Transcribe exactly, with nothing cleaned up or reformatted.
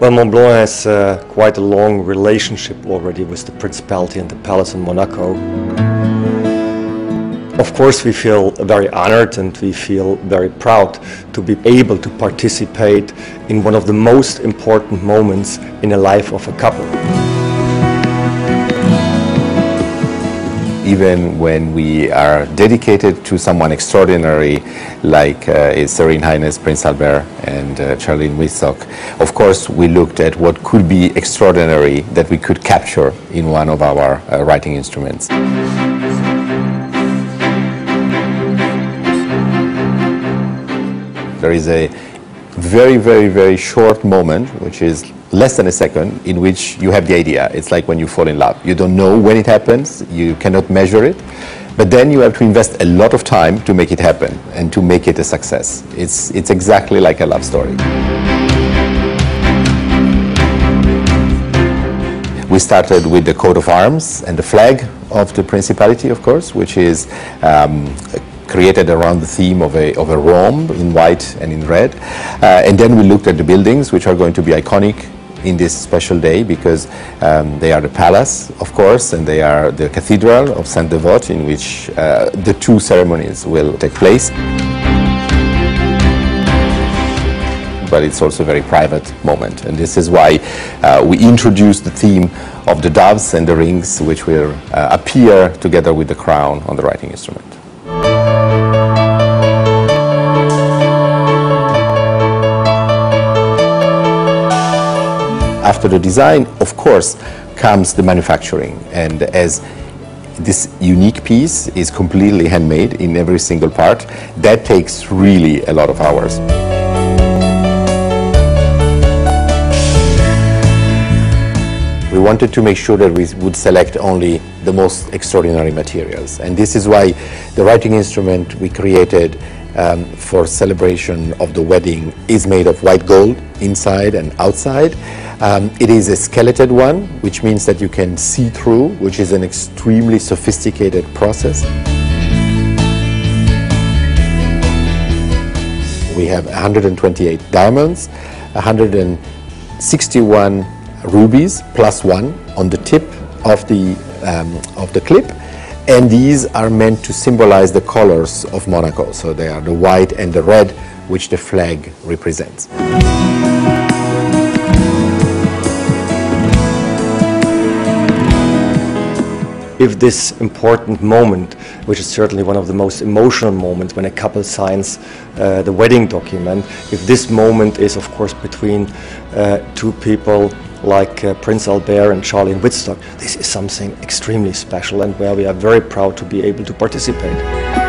Well, Montblanc has uh, quite a long relationship already with the Principality and the Palace in Monaco. Of course, we feel very honored and we feel very proud to be able to participate in one of the most important moments in the life of a couple. Even when we are dedicated to someone extraordinary like uh, His Serene Highness Prince Albert and uh, Charlene Wittstock, of course we looked at what could be extraordinary that we could capture in one of our uh, writing instruments. There is a very, very, very short moment, which is less than a second, in which you have the idea. It's like when you fall in love. You don't know when it happens, you cannot measure it, but then you have to invest a lot of time to make it happen and to make it a success. It's, it's exactly like a love story. We started with the coat of arms and the flag of the Principality, of course, which is um, created around the theme of a, of a Rome in white and in red. Uh, and then we looked at the buildings, which are going to be iconic in this special day, because um, they are the palace, of course, and they are the cathedral of Saint Devote, in which uh, the two ceremonies will take place. But it's also a very private moment, and this is why uh, we introduced the theme of the doves and the rings, which will uh, appear together with the crown on the writing instrument. After the design, of course, comes the manufacturing, and as this unique piece is completely handmade in every single part, that takes really a lot of hours. We wanted to make sure that we would select only the most extraordinary materials, and this is why the writing instrument we created Um, for celebration of the wedding is made of white gold inside and outside. Um, it is a skeleted one, which means that you can see through, which is an extremely sophisticated process. We have one hundred twenty-eight diamonds, one hundred sixty-one rubies plus one on the tip of the, um, of the clip. And these are meant to symbolize the colors of Monaco, so they are the white and the red, which the flag represents. If this important moment, which is certainly one of the most emotional moments when a couple signs uh, the wedding document, if this moment is, of course, between uh, two people like uh, Prince Albert and Charlene Wittstock, this is something extremely special and where we are very proud to be able to participate.